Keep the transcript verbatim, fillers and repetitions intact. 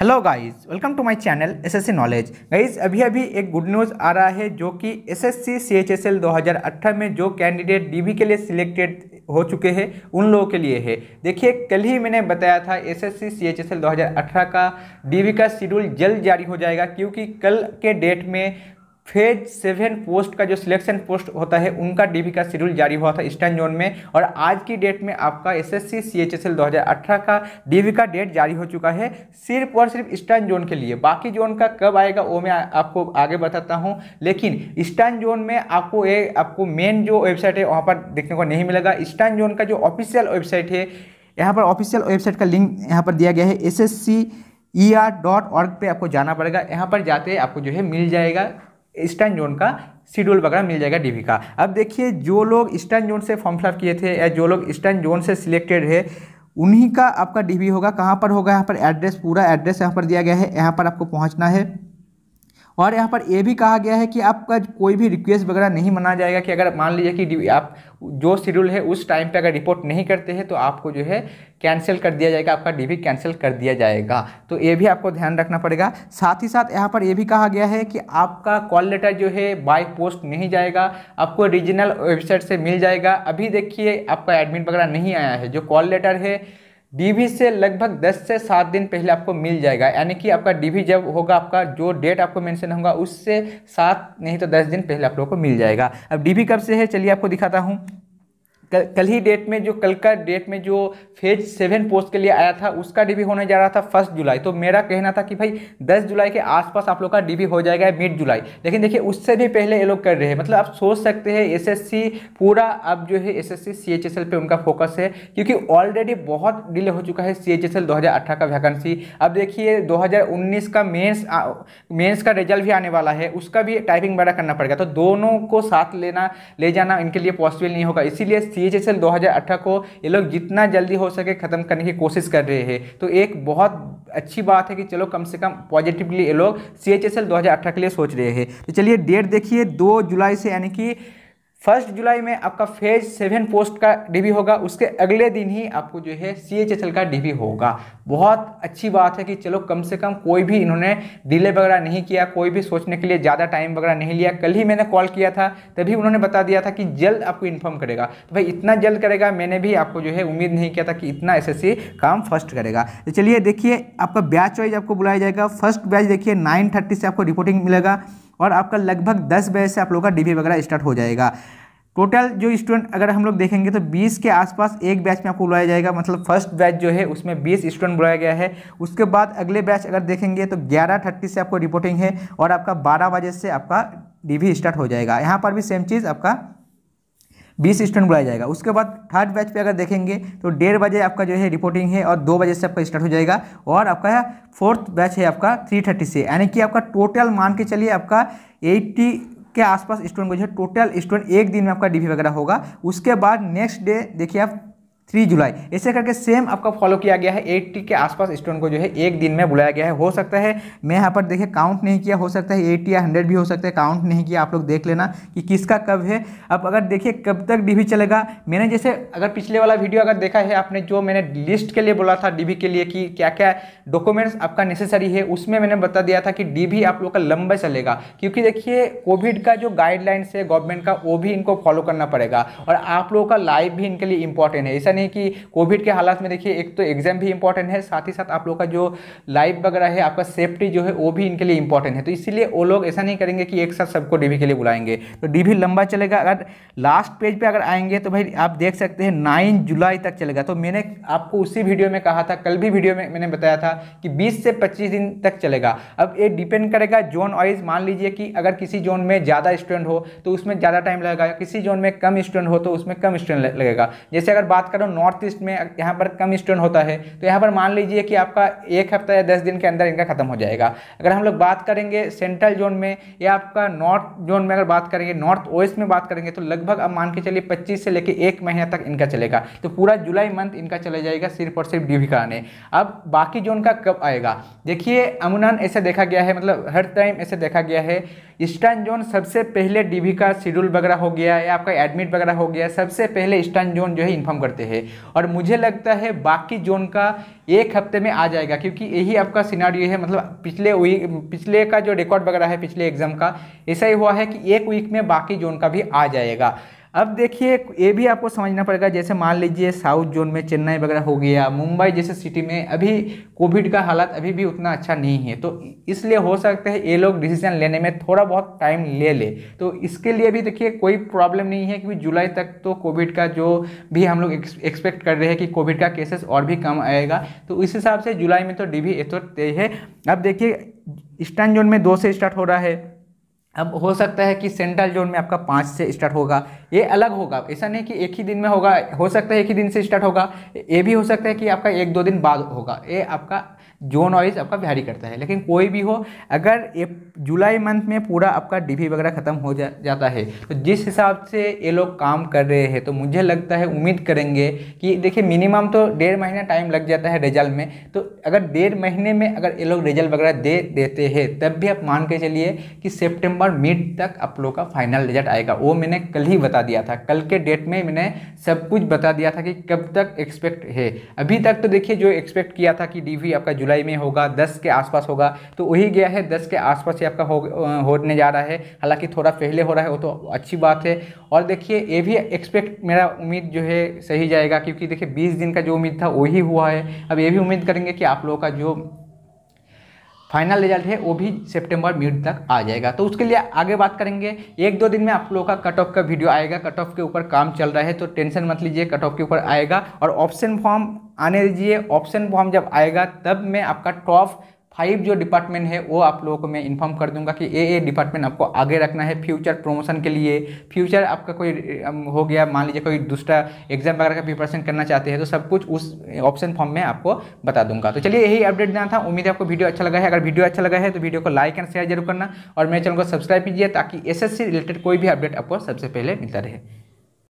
Hello guys, welcome to my channel SSC knowledge. Guys अभी अभी एक गुड न्यूज़ आ रहा है जो कि एसएससी सीएचएसएल दो हज़ार अठारह में जो कैंडिडेट डीवी के लिए सिलेक्टेड हो चुके हैं उन लोगों के लिए है। देखिए कल ही मैंने बताया था एसएससी सीएचएसएल दो हज़ार अठारह का डीवी का शेड्यूल जल्द जारी हो जाएगा, क्योंकि कल के डेट में फेज सेवन पोस्ट का जो सिलेक्शन पोस्ट होता है उनका डीवी का शेड्यूल जारी हुआ था ईस्टर्न जोन में, और आज की डेट में आपका एसएससी सीएचएसएल दो हज़ार अठारह का डीवी का डेट जारी हो चुका है सिर्फ और सिर्फ ईस्टर्न जोन के लिए। बाकी जोन का कब आएगा वो मैं आपको आगे बताता हूं, लेकिन ईस्टर्न जोन में आपको ये आपको मेन जो वेबसाइट है वहाँ पर देखने को नहीं मिलेगा। ईस्टर्न जोन का जो ऑफिशियल वेबसाइट है, यहाँ पर ऑफिशियल वेबसाइट का लिंक यहाँ पर दिया गया है, S S C E R dot org पर आपको जाना पड़ेगा। यहाँ पर जाते आपको जो है मिल जाएगा ईस्टर्न जोन का शेड्यूल वगैरह मिल जाएगा डीवी का। अब देखिए जो लोग ईस्टर्न जोन से फॉर्म फिलअप किए थे या जो लोग ईस्टर्न जोन से सिलेक्टेड है उन्हीं का आपका डीवी होगा। कहाँ पर होगा, यहाँ पर एड्रेस, पूरा एड्रेस यहाँ पर दिया गया है, यहाँ पर आपको पहुँचना है। और यहाँ पर यह भी कहा गया है कि आपका कोई भी रिक्वेस्ट वगैरह नहीं माना जाएगा कि अगर मान लीजिए कि आप जो शेड्यूल है उस टाइम पे अगर रिपोर्ट नहीं करते हैं तो आपको जो है कैंसिल कर दिया जाएगा, आपका डीवी कैंसिल कर दिया जाएगा। तो ये भी आपको ध्यान रखना पड़ेगा। साथ ही साथ यहाँ पर यह भी कहा गया है कि आपका कॉल लेटर जो है बाय पोस्ट नहीं जाएगा, आपको रीजनल वेबसाइट से मिल जाएगा। अभी देखिए आपका एडमिट वगैरह नहीं आया है, जो कॉल लेटर है डीवी से लगभग दस से सात दिन पहले आपको मिल जाएगा, यानी कि आपका डीवी जब होगा आपका जो डेट आपको मेंशन होगा उससे सात नहीं तो दस दिन पहले आप लोगों को मिल जाएगा। अब डीवी कब से है चलिए आपको दिखाता हूँ। कल कल ही डेट में जो कल का डेट में जो फेज सेवन पोस्ट के लिए आया था उसका डीवी होने जा रहा था फर्स्ट जुलाई। तो मेरा कहना था कि भाई दस जुलाई के आसपास आप लोग का डीवी हो जाएगा मिड जुलाई, लेकिन देखिए उससे भी पहले ये लोग कर रहे हैं। मतलब आप सोच सकते हैं एसएससी पूरा अब जो है एसएससी सीएचएसएल पे उनका फोकस है, क्योंकि ऑलरेडी बहुत डिले हो चुका है सीएचएसएल दो हज़ार अठारह का वैकेंसी। अब देखिए दो हज़ार उन्नीस का मेंस मेंस का रिजल्ट भी आने वाला है, उसका भी टाइपिंग बड़ा करना पड़ेगा, तो दोनों को साथ लेना ले जाना इनके लिए पॉसिबल नहीं होगा। इसीलिए सीएचएसएल दो हज़ार अठारह को ये लोग जितना जल्दी हो सके ख़त्म करने की कोशिश कर रहे हैं। तो एक बहुत अच्छी बात है कि चलो कम से कम पॉजिटिवली ये लोग सीएचएसएल दो हज़ार अठारह के लिए सोच रहे हैं। तो चलिए डेट देखिए, दो जुलाई से यानी कि फर्स्ट जुलाई में आपका फेज सेवन पोस्ट का डीवी होगा, उसके अगले दिन ही आपको जो है सीएचएसएल का डीवी होगा। बहुत अच्छी बात है कि चलो कम से कम कोई भी इन्होंने डिले वगैरह नहीं किया, कोई भी सोचने के लिए ज़्यादा टाइम वगैरह नहीं लिया। कल ही मैंने कॉल किया था तभी उन्होंने बता दिया था कि जल्द आपको इन्फॉर्म करेगा, तो भाई इतना जल्द करेगा, मैंने भी आपको जो है उम्मीद नहीं किया था कि इतना एसएससी काम फर्स्ट करेगा। तो चलिए देखिए आपका बैच वाइज आपको बुलाया जाएगा। फर्स्ट बैच देखिए नाइन थर्टी से आपको रिपोर्टिंग मिलेगा और आपका लगभग दस बजे से आप लोगों का डीवी वगैरह स्टार्ट हो जाएगा। टोटल जो स्टूडेंट अगर हम लोग देखेंगे तो बीस के आसपास एक बैच में आपको बुलाया जाएगा, मतलब फर्स्ट बैच जो है उसमें बीस स्टूडेंट बुलाया गया है। उसके बाद अगले बैच अगर देखेंगे तो ग्यारह थर्टी से आपको रिपोर्टिंग है और आपका बारह बजे से आपका डीवी स्टार्ट हो जाएगा। यहाँ पर भी सेम चीज़ आपका बीस स्टूडेंट बुलाया जाएगा। उसके बाद थर्ड बैच पे अगर देखेंगे तो डेढ़ बजे आपका जो है रिपोर्टिंग है और दो बजे से आपका स्टार्ट हो जाएगा। और आपका फोर्थ बैच है आपका थ्री थर्टी से, यानी कि आपका टोटल मान के चलिए आपका एट्टी के आसपास स्टूडेंट को जो है टोटल स्टूडेंट एक दिन में आपका डीवी वगैरह होगा। उसके बाद नेक्स्ट डे देखिए आप तीन जुलाई, ऐसे करके सेम आपका फॉलो किया गया है। अस्सी के आसपास स्टूडेंट को जो है एक दिन में बुलाया गया है। हो सकता है, मैं यहाँ पर देखिए काउंट नहीं किया, हो सकता है अस्सी या सौ भी हो सकता है, काउंट नहीं किया। आप लोग देख लेना कि किसका कब है। अब अगर देखिए कब तक डीवी चलेगा, मैंने जैसे अगर पिछले वाला वीडियो अगर देखा है आपने, जो मैंने लिस्ट के लिए बोला था डीवी के लिए कि क्या क्या डॉक्यूमेंट्स आपका नेसेसरी है, उसमें मैंने बता दिया था कि डीवी आप लोग का लंबा चलेगा, क्योंकि देखिए कोविड का जो गाइडलाइंस है गवर्नमेंट का वो भी इनको फॉलो करना पड़ेगा और आप लोगों का लाइफ भी इनके लिए इंपॉर्टेंट है। ऐसा कि कोविड के हालात में देखिए एक तो एग्जाम भी इंपॉर्टेंट है, साथ ही साथ आप लोगों का जो लाइफ वगैरह है, आपका सेफ्टी जो है वो भी इनके लिए इंपॉर्टेंट है। तो इसीलिए वो लोग ऐसा नहीं करेंगे कि एक साथ सबको डीवी के लिए बुलाएंगे, तो डीवी लंबा चलेगा। अगर लास्ट पेज पे अगर आएंगे तो भाई आप देख सकते हैं नाइन जुलाई तक चलेगा। तो मैंने आपको उसी वीडियो में कहा था, कल भी वीडियो में मैंने बताया था कि बीस से पच्चीस दिन तक चलेगा। अब ये डिपेंड करेगा जोन वाइज। मान लीजिए कि अगर किसी जोन में ज़्यादा स्टूडेंट हो तो उसमें ज़्यादा टाइम लगेगा, किसी जोन में कम स्टूडेंट हो तो उसमें कम स्टूडेंट लगेगा। जैसे अगर बात करो नॉर्थ ईस्ट में, यहाँ पर कम स्टूडेंट होता है तो यहाँ पर मान लीजिए कि आपका एक हफ्ता या दस दिन के अंदर इनका खत्म हो जाएगा। अगर हम लोग बात करेंगे सेंट्रल जोन में या आपका नॉर्थ जोन में, अगर बात करेंगे नॉर्थ वेस्ट में बात करेंगे तो लगभग अब मान के चलिए पच्चीस से लेकर एक महीने तक इनका चलेगा। तो पूरा जुलाई मंथ इनका चले जाएगा सिर्फ और सिर्फ डीवी कराने। अब बाकी जोन का कब आएगा देखिए अमूमन ऐसा देखा गया है, मतलब हर टाइम ऐसे देखा गया है ईस्टर्न जोन सबसे पहले डीवी का शेड्यूल वगैरह हो गया या आपका एडमिट वगैरह हो गया, सबसे पहले ईस्टर्न जोन जो है इन्फॉर्म करते हैं। और मुझे लगता है बाकी जोन का एक हफ्ते में आ जाएगा, क्योंकि यही आपका सिनारियो है। मतलब पिछले वीक पिछले का जो रिकॉर्ड वगैरह है पिछले एग्जाम का, ऐसा ही हुआ है कि एक वीक में बाकी जोन का भी आ जाएगा। अब देखिए ये भी आपको समझना पड़ेगा, जैसे मान लीजिए साउथ जोन में चेन्नई वगैरह हो गया, मुंबई जैसे सिटी में अभी कोविड का हालत अभी भी उतना अच्छा नहीं है, तो इसलिए हो सकता है ये लोग डिसीजन लेने में थोड़ा बहुत टाइम ले ले। तो इसके लिए भी देखिए कोई प्रॉब्लम नहीं है, क्योंकि जुलाई तक तो कोविड का जो भी हम लोग एक्सपेक्ट कर रहे हैं कि कोविड का केसेस और भी कम आएगा, तो इस हिसाब से जुलाई में तो डीवी तो तय है। अब देखिए ईस्टर्न जोन में दो से स्टार्ट हो रहा है, अब हो सकता है कि सेंट्रल जोन में आपका पाँच से स्टार्ट होगा, ये अलग होगा, ऐसा नहीं कि एक ही दिन में होगा, हो सकता है एक ही दिन से स्टार्ट होगा, ये भी हो सकता है कि आपका एक दो दिन बाद होगा, ये आपका जोन वाइज आपका वैरी करता है। लेकिन कोई भी हो, अगर ये जुलाई मंथ में पूरा आपका डीवी वगैरह ख़त्म हो जा, जाता है तो जिस हिसाब से ये लोग काम कर रहे हैं, तो मुझे लगता है उम्मीद करेंगे कि देखिए मिनिमम तो डेढ़ महीना टाइम लग जाता है रिजल्ट में, तो अगर डेढ़ महीने में अगर ये लोग रिजल्ट वगैरह दे देते हैं तब भी आप मान के चलिए कि सेप्टेम्बर मिड तक आप लोग का फाइनल रिजल्ट आएगा। वो मैंने कल ही बता दिया था, कल के डेट में मैंने सब कुछ बता दिया था कि कब तक एक्सपेक्ट है। अभी तक तो देखिए जो एक्सपेक्ट किया था कि डीवी आपका जुलाई में होगा, दस के आसपास होगा, तो वही गया है, दस के आसपास ही आपका हो होने जा रहा है, हालांकि थोड़ा पहले हो रहा है, वो तो अच्छी बात है। और देखिए ये भी एक्सपेक्ट मेरा उम्मीद जो है सही जाएगा, क्योंकि देखिए बीस दिन का जो उम्मीद था वही हुआ है। अब ये भी उम्मीद करेंगे कि आप लोगों का जो फाइनल रिजल्ट है वो भी सितंबर मिड तक आ जाएगा। तो उसके लिए आगे बात करेंगे, एक दो दिन में आप लोगों का कट ऑफ का वीडियो आएगा, कट ऑफ के ऊपर काम चल रहा है, तो टेंशन मत लीजिए, कट ऑफ के ऊपर आएगा। और ऑप्शन फॉर्म आने दीजिए, ऑप्शन फॉर्म जब आएगा तब मैं आपका टॉप फाइव जो डिपार्टमेंट है वो आप लोगों को मैं इन्फॉर्म कर दूंगा कि ये ये डिपार्टमेंट आपको आगे रखना है फ्यूचर प्रमोशन के लिए। फ्यूचर आपका कोई हो गया, मान लीजिए कोई दूसरा एग्जाम वगैरह का प्रिपरेशन करना चाहते हैं, तो सब कुछ उस ऑप्शन फॉर्म में आपको बता दूंगा। तो चलिए यही अपडेट देना था, उम्मीद है आपको वीडियो अच्छा लगा है। अगर वीडियो अच्छा लगा है तो वीडियो को लाइक एंड शेयर जरूर करना और मेरे चैनल को सब्सक्राइब कीजिए, ताकि एस एस सी रिलेटेड कोई भी अपडेट आपको सबसे पहले मिलता रहे।